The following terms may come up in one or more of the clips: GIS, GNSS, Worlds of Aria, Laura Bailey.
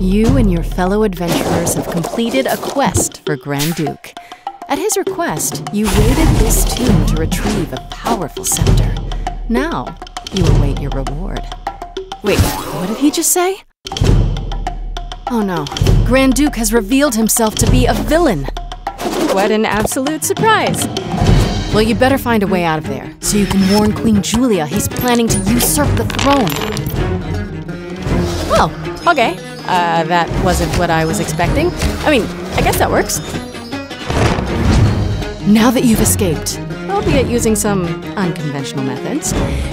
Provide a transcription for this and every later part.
You and your fellow adventurers have completed a quest for Grand Duke. At his request, you raided this tomb to retrieve a powerful scepter. Now, you await your reward. Wait, what did he just say? Oh no, Grand Duke has revealed himself to be a villain. What an absolute surprise. Well, you better find a way out of there, so you can warn Queen Julia he's planning to usurp the throne. Oh, okay. That wasn't what I was expecting. I mean, I guess that works. Now that you've escaped, albeit using some unconventional methods,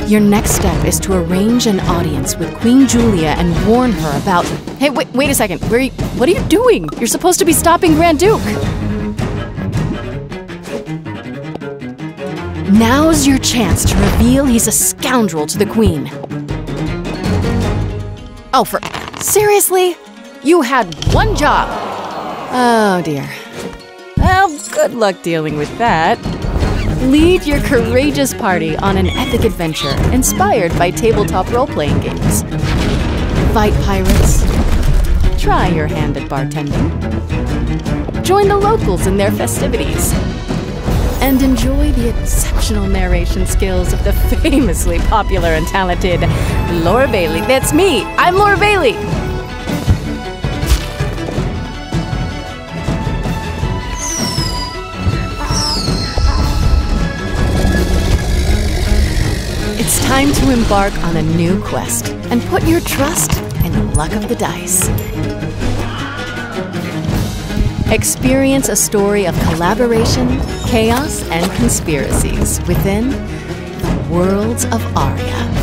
your next step is to arrange an audience with Queen Julia and warn her about... Hey, wait a second. What are you doing? You're supposed to be stopping Grand Duke. Now's your chance to reveal he's a scoundrel to the Queen. Oh, seriously? You had one job. Oh, dear. Well, good luck dealing with that. Lead your courageous party on an epic adventure inspired by tabletop role-playing games. Fight pirates. Try your hand at bartending. Join the locals in their festivities. And enjoy the exceptional narration skills of the famously popular and talented Laura Bailey. That's me! I'm Laura Bailey! It's time to embark on a new quest and put your trust in the luck of the dice. Experience a story of collaboration, chaos, and conspiracies within the Worlds of Aria.